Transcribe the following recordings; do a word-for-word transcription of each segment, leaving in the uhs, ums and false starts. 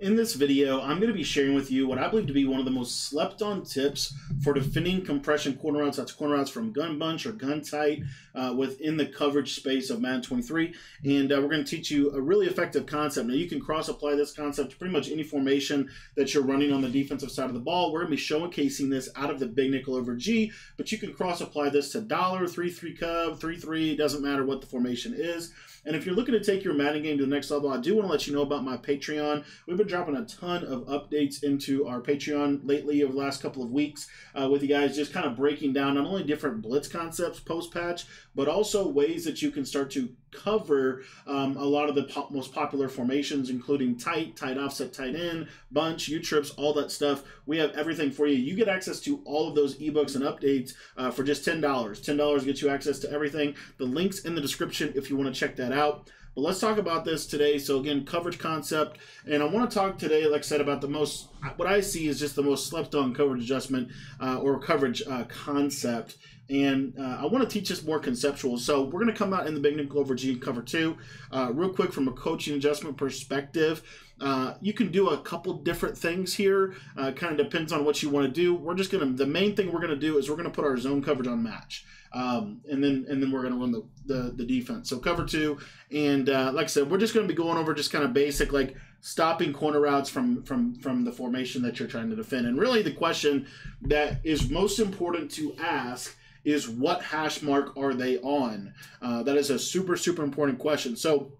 In this video, I'm going to be sharing with you what I believe to be one of the most slept on tips for defending compression corner routes, that's corner routes from gun bunch or gun tight uh, within the coverage space of Madden twenty-three. And uh, we're going to teach you a really effective concept. Now you can cross apply this concept to pretty much any formation that you're running on the defensive side of the ball. We're going to be showcasing this out of the big nickel over G, but you can cross apply this to dollar, three, three cub, three, three, it doesn't matter what the formation is. And if you're looking to take your Madden game to the next level, I do want to let you know about my Patreon. We've been dropping a ton of updates into our Patreon lately over the last couple of weeks uh, with you guys, just kind of breaking down not only different blitz concepts post-patch, but also ways that you can start to cover um, a lot of the po most popular formations, including tight, tight offset, tight end, bunch, U-trips, all that stuff. We have everything for you. You get access to all of those ebooks and updates uh, for just ten dollars. ten dollars gets you access to everything. The link's in the description if you want to check that out. But let's talk about this today. So again, coverage concept. And I want to talk today, like I said, about the most, what I see is just the most slept on coverage adjustment uh, or coverage uh, concept. And uh, I want to teach this more conceptual. So we're going to come out in the big nickel over G and cover two. Uh, real quick, from a coaching adjustment perspective, uh, you can do a couple different things here. Uh, kind of depends on what you want to do. We're just going to, the main thing we're going to do is we're going to put our zone coverage on match. Um, and then and then we're going to run the, the, the defense. So cover two. And uh, like I said, we're just going to be going over just kind of basic, like stopping corner routes from, from, from the formation that you're trying to defend. And really the question that is most important to ask is, what hash mark are they on? Uh, that is a super, super important question. So,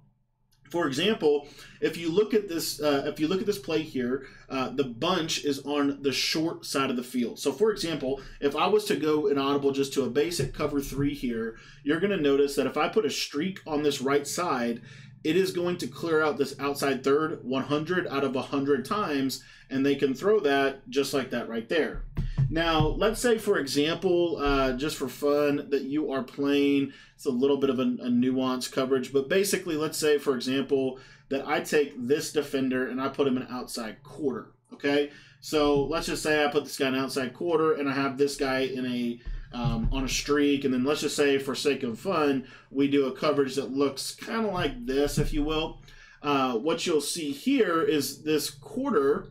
for example, if you look at this, uh, if you look at this play here, uh, the bunch is on the short side of the field. So, for example, if I was to go inaudible just to a basic cover three here, you're going to notice that if I put a streak on this right side, it is going to clear out this outside third one hundred out of one hundred times, and they can throw that just like that right there. Now, let's say, for example, uh, just for fun, that you are playing, it's a little bit of a, a nuanced coverage, but basically, let's say, for example, that I take this defender and I put him in outside quarter, okay? So let's just say I put this guy in outside quarter and I have this guy in a um, on a streak, and then let's just say, for sake of fun, we do a coverage that looks kind of like this, if you will. Uh, what you'll see here is this quarter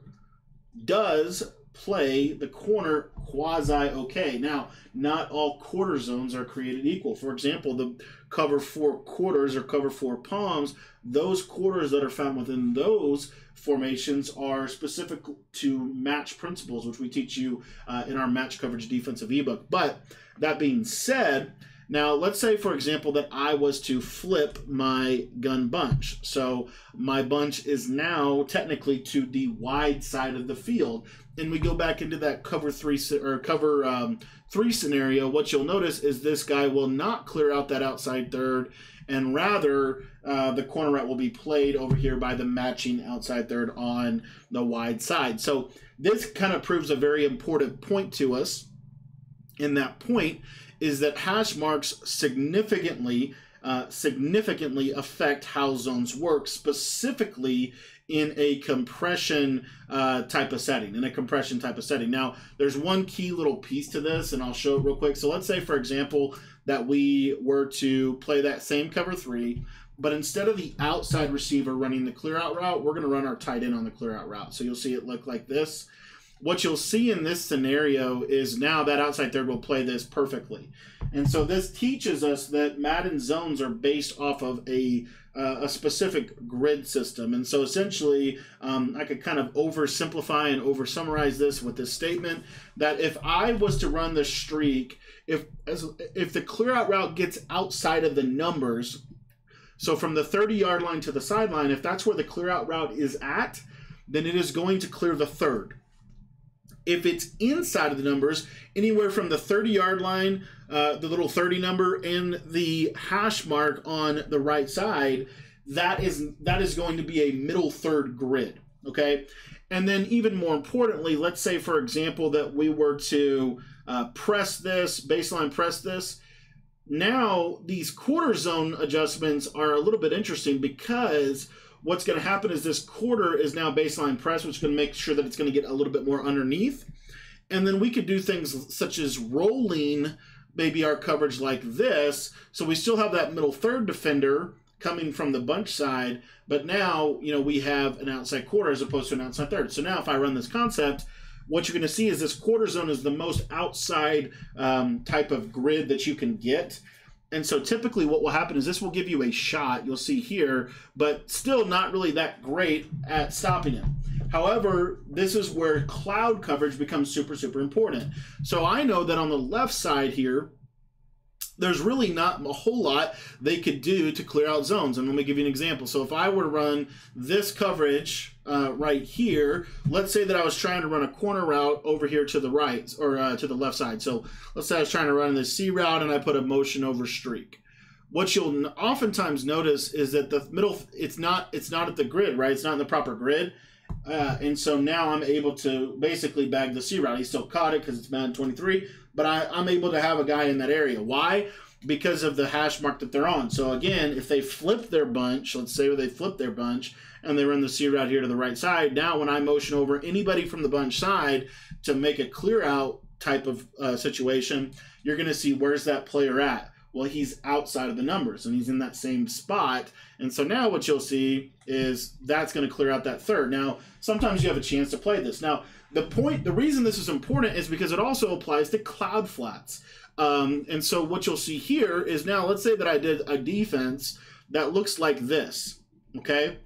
does play the corner quasi okay. Now, not all quarter zones are created equal. For example, the cover four quarters or cover four palms, those quarters that are found within those formations are specific to match principles, which we teach you uh, in our match coverage defensive ebook. But that being said, now let's say, for example, that I was to flip my gun bunch. So my bunch is now technically to the wide side of the field. And we go back into that cover three or cover um, three scenario. What you'll notice is this guy will not clear out that outside third, and rather uh, the corner route will be played over here by the matching outside third on the wide side. So this kind of proves a very important point to us. And that point is that hash marks significantly, uh, significantly affect how zones work, specifically in a compression uh, type of setting, in a compression type of setting. Now, there's one key little piece to this, and I'll show it real quick. So let's say, for example, that we were to play that same cover three, but instead of the outside receiver running the clear out route, we're gonna run our tight end on the clear out route. So you'll see it look like this. What you'll see in this scenario is now that outside third will play this perfectly. And so this teaches us that Madden zones are based off of a, uh, a specific grid system. And so essentially, um, I could kind of oversimplify and oversummarize this with this statement, that if I was to run the streak, if, as, if the clear out route gets outside of the numbers, so from the thirty yard line to the sideline, if that's where the clear out route is at, then it is going to clear the third. If it's inside of the numbers, anywhere from the thirty yard line, uh, the little thirty number, and the hash mark on the right side, that is that is going to be a middle third grid, okay? And then even more importantly, let's say, for example, that we were to uh, press this, baseline press this. Now, these quarter zone adjustments are a little bit interesting, because what's going to happen is this quarter is now baseline press, which is going to make sure that it's going to get a little bit more underneath. And then we could do things such as rolling maybe our coverage like this. So we still have that middle third defender coming from the bunch side, but now, you know, we have an outside quarter as opposed to an outside third. So now if I run this concept, what you're going to see is this quarter zone is the most outside um, type of grid that you can get. And so typically what will happen is this will give you a shot, you'll see here, but still not really that great at stopping it. However, this is where cloud coverage becomes super, super important. So I know that on the left side here, there's really not a whole lot they could do to clear out zones. And let me give you an example. So if I were to run this coverage uh, right here, let's say that I was trying to run a corner route over here to the right, or uh, to the left side. So let's say I was trying to run this C route and I put a motion over streak. What you'll oftentimes notice is that the middle, it's not, it's not at the grid, right? It's not in the proper grid. Uh, and so now I'm able to basically bag the C route. He still caught it because it's Madden twenty-three, but I, I'm able to have a guy in that area. Why? Because of the hash mark that they're on. So again, if they flip their bunch, let's say they flip their bunch and they run the C route here to the right side, now when I motion over anybody from the bunch side to make a clear out type of uh, situation, you're going to see where's that player at. Well, he's outside of the numbers and he's in that same spot. And so now what you'll see is that's going to clear out that third. Now, sometimes you have a chance to play this. Now, the point, the reason this is important is because it also applies to cloud flats. Um, and so what you'll see here is now, let's say that I did a defense that looks like this, okay?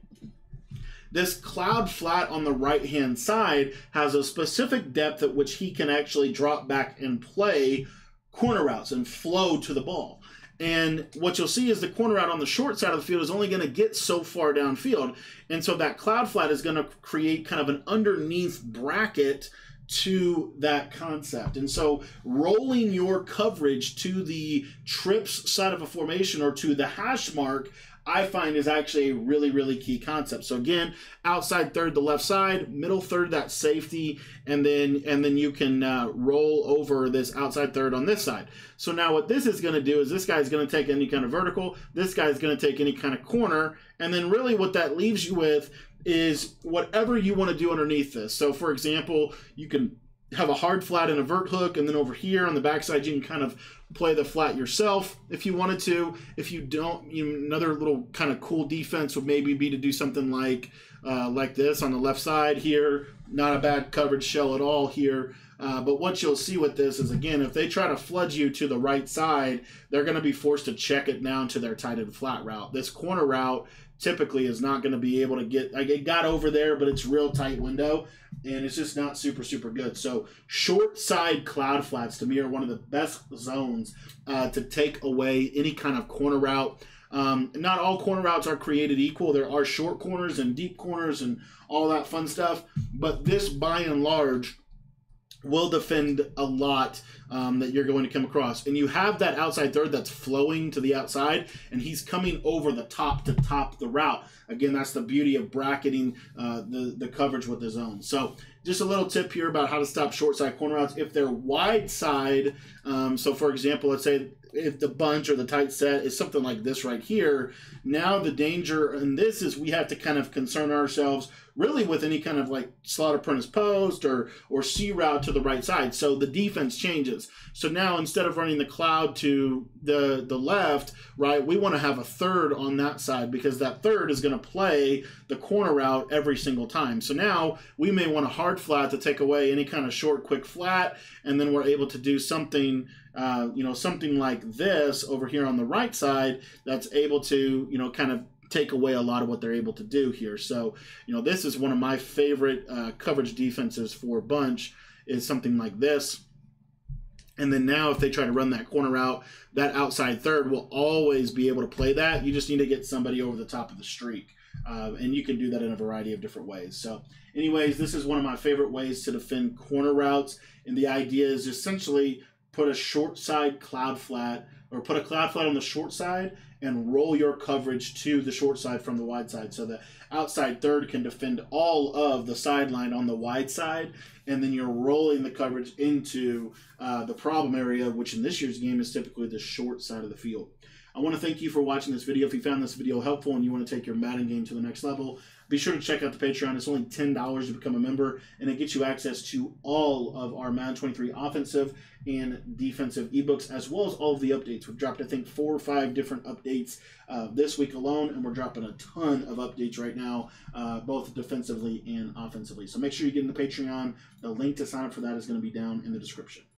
This cloud flat on the right-hand side has a specific depth at which he can actually drop back and play corner routes and flow to the ball. And what you'll see is the corner route on the short side of the field is only going to get so far downfield. And so that cloud flat is going to create kind of an underneath bracket to that concept. And so rolling your coverage to the trips side of a formation or to the hash mark, I find is actually a really, really key concept. So again, outside third, the left side, middle third, that safety, and then and then you can uh, roll over this outside third on this side. So now what this is going to do is this guy's going to take any kind of vertical, this guy's going to take any kind of corner, and then really what that leaves you with is whatever you want to do underneath this. So for example, you can have a hard flat and a vert hook, and then over here on the backside you can kind of play the flat yourself if you wanted to. If you don't, you know, another little kind of cool defense would maybe be to do something like uh, like this on the left side here. Not a bad coverage shell at all here. Uh, but what you'll see with this is, again, if they try to flood you to the right side, they're going to be forced to check it down to their tight end flat route. This corner route typically is not going to be able to get, like, it got over there, but it's real tight window, and it's just not super, super good. So short side cloud flats, to me, are one of the best zones uh, to take away any kind of corner route. Um, not all corner routes are created equal. There are short corners and deep corners and all that fun stuff, but this, by and large, will defend a lot um, that you're going to come across. And you have that outside third that's flowing to the outside, and he's coming over the top to top the route. Again, that's the beauty of bracketing uh, the, the coverage with the zone. So just a little tip here about how to stop short side corner routes. If they're wide side, um, so for example, let's say if the bunch or the tight set is something like this right here, now the danger in this is we have to kind of concern ourselves really with any kind of like slot apprentice post or or C route to the right side. So the defense changes. So now instead of running the cloud to the, the left, right, we want to have a third on that side because that third is going to play the corner route every single time. So now we may want a hard flat to take away any kind of short, quick flat, and then we're able to do something Uh, you know, something like this over here on the right side that's able to, you know, kind of take away a lot of what they're able to do here. So, you know, this is one of my favorite uh, coverage defenses for bunch is something like this. And then now if they try to run that corner route, that outside third will always be able to play that. You just need to get somebody over the top of the streak. Uh, and you can do that in a variety of different ways. So anyways, this is one of my favorite ways to defend corner routes. And the idea is essentially put a short side cloud flat, or put a cloud flat on the short side and roll your coverage to the short side from the wide side. So the outside third can defend all of the sideline on the wide side, and then you're rolling the coverage into uh, the problem area, which in this year's game is typically the short side of the field. I want to thank you for watching this video. If you found this video helpful and you want to take your Madden game to the next level, Be sure to check out the Patreon. It's only ten dollars to become a member, and it gets you access to all of our Madden twenty-three offensive and defensive ebooks, as well as all of the updates. We've dropped, I think, four or five different updates uh, this week alone, and we're dropping a ton of updates right now, uh, both defensively and offensively. So make sure you get in the Patreon. The link to sign up for that is going to be down in the description.